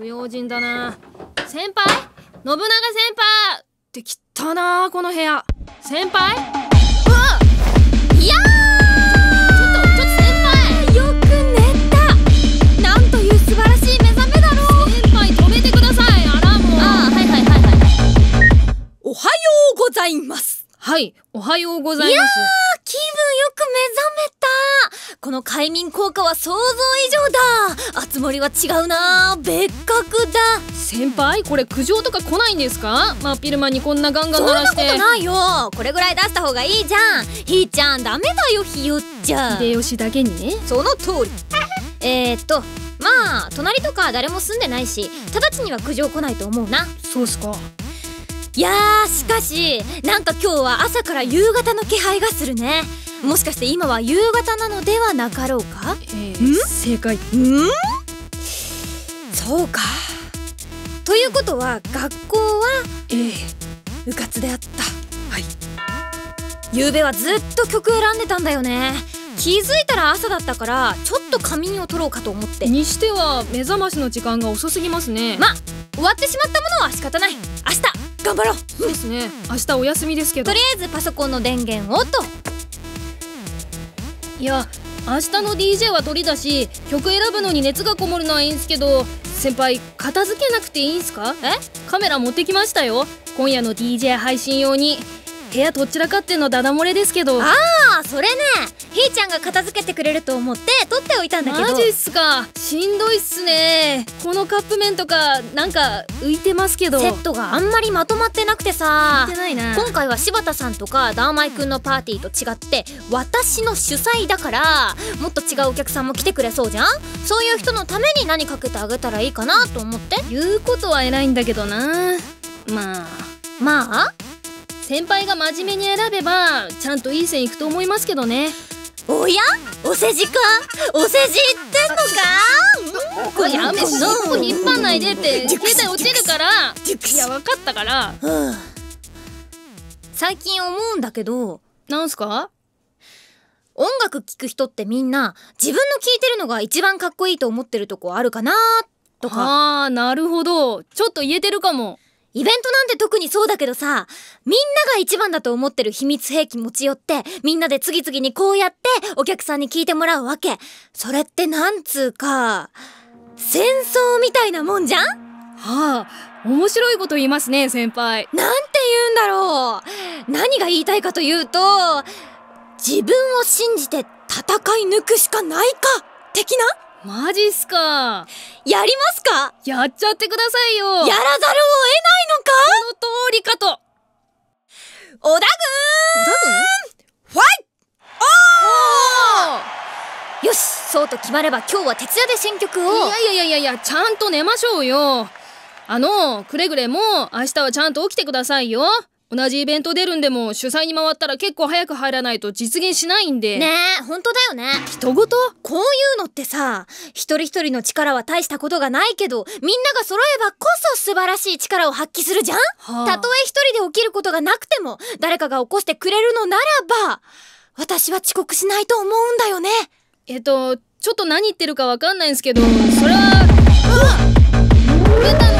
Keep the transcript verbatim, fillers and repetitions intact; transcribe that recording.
不用心だな。先輩、信長先輩ってきたなー、この部屋。先輩、うわっ、いやー、ちょっとちょっと先輩、よく寝た。なんという素晴らしい目覚めだろう。先輩、止めてください、アラームを。ああ、はいはいはいはい。おはようございます。はい、おはようございます。いやー、気分よく目覚めた。この快眠効果は想像以上だ。あつ森は違うな、別格だ。先輩、これ苦情とか来ないんですか？真っ昼間にこんなガンガン鳴らして。そんなことないよ、これぐらい出した方がいいじゃん。ひーちゃん、ダメだよひよっちゃん。秀吉だけにね。その通り。えーっとまあ隣とか誰も住んでないし、直ちには苦情来ないと思うな。そうっすか。いやー、しかしなんか今日は朝から夕方の気配がするね。もしかして今は夕方なのではなかろうか。えー、ん？正解。うん？そうか。ということは学校はええー、うかつであった。はい。夕べはずっと曲選んでたんだよね。気づいたら朝だったから、ちょっと仮眠を取ろうかと思って。にしては目覚ましの時間が遅すぎますね。ま、終わってしまったものは仕方ない。明日頑張ろう。そうですね、明日お休みですけど、とりあえずパソコンの電源をと。いや、明日の ディージェー は鳥だし、曲選ぶのに熱がこもるのはいいんすけど、先輩、片付けなくていいんすか？え？カメラ持ってきましたよ、今夜の ディージェー 配信用に。部屋とっちらかってのダダ漏れですけど。ああ、それね、ひーちゃんが片付けてくれると思って取っておいたんだけど。マジっすか。しんどいっすね。このカップ麺とかなんか浮いてますけど、セットがあんまりまとまってなくてさ。浮いてないな。今回は柴田さんとかダーマイくんのパーティーと違って私の主催だから、もっと違うお客さんも来てくれそうじゃん。そういう人のために何かけてあげたらいいかなと思って。言うことは偉いんだけどな。まあまあ先輩が真面目に選べばちゃんといい線いくと思いますけどね。おや、お世辞か。お世辞言ってんのか。これやめ、そこ引っ張んないでって、携帯落ちるから。いや、分かったから。最近思うんだけど。なんすか？音楽聴く人ってみんな自分の聴いてるのが一番かっこいいと思ってるとこあるかなとか。あー、なるほど、ちょっと言えてるかも。イベントなんて特にそうだけどさ、みんなが一番だと思ってる秘密兵器持ち寄って、みんなで次々にこうやってお客さんに聞いてもらうわけ。それってなんつうか、戦争みたいなもんじゃん。はあ、面白いこと言いますね先輩。なんて言うんだろう。何が言いたいかというと、自分を信じて戦い抜くしかないか的な。マジっすか。やりますか？やっちゃってくださいよ。やらざるを得ないのか？その通りかと。織田軍、織田軍ファイト。よし、そうと決まれば今日は徹夜で新曲を。いやいやいやいや、ちゃんと寝ましょうよ。あの、くれぐれも明日はちゃんと起きてくださいよ。同じイベント出るんでも、主催に回ったら結構早く入らないと実現しないんで。ねえ、ほんとだよね。人事？こういうのってさ、一人一人の力は大したことがないけど、みんなが揃えばこそ素晴らしい力を発揮するじゃん？はあ、たとえ一人で起きることがなくても、誰かが起こしてくれるのならば、私は遅刻しないと思うんだよね。えっと、ちょっと何言ってるかわかんないんすけど、それは。うわっ！